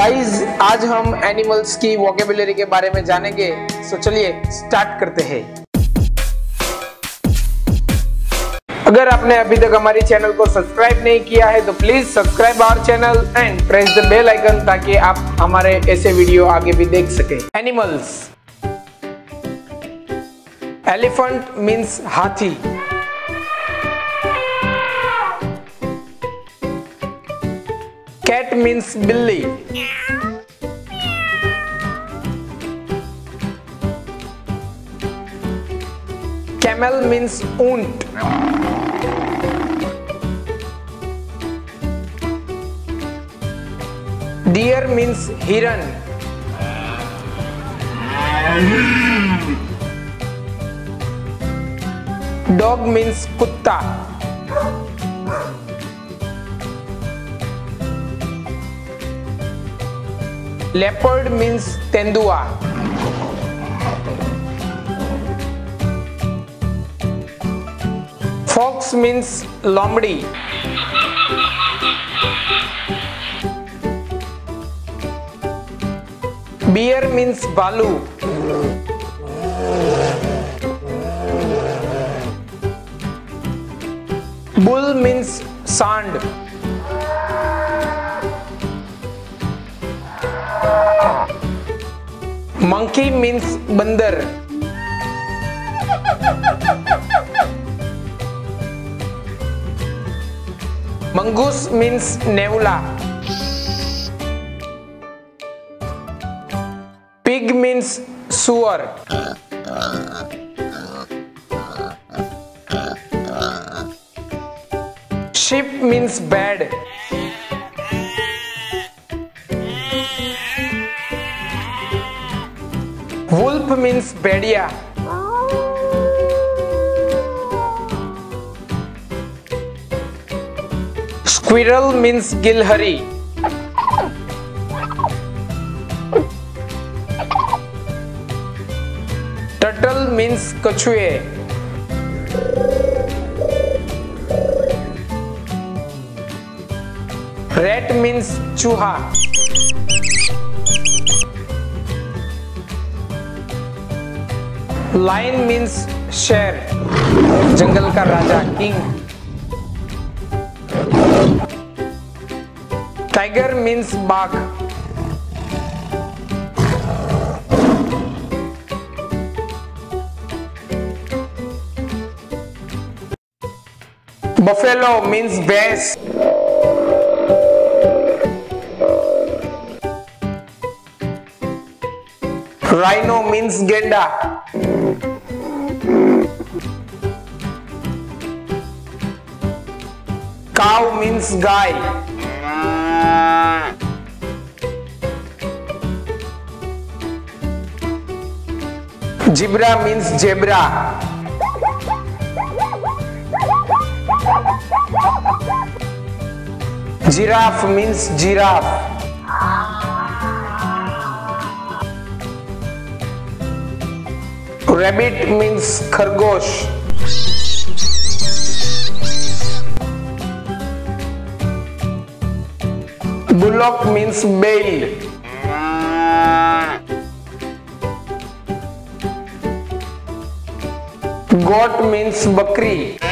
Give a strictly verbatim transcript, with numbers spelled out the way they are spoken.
Guys आज हम animals की वोकेबुलरी के बारे में जानेंगे, सो चलिए स्टार्ट करते हैं। अगर आपने अभी तक हमारी चैनल को सब्सक्राइब नहीं किया है तो please subscribe our channel and press the bell icon ताकि आप हमारे ऐसे वीडियो आगे भी देख सके। एनिमल्स, एलिफेंट मीन्स हाथी, कैट मीन्स बिल्ली, कैमल मीन्स ऊंट, deer means hiran, dog means kutta, leopard means tendua, fox means lomdi, bear means balu, bull means sand, monkey means bandar, mongoose means neula, pig means sewer, sheep means bed, wolf means bedia, squirrel means gilhari, turtle means कछुए, rat means चूहा, lion means शेर, जंगल का राजा king, tiger means बाघ, buffalo means bass, rhino means genda, cow means guy, zebra means zebra, giraffe means giraffe, rabbit means खरगोश, bullock means बैल, goat means बकरी।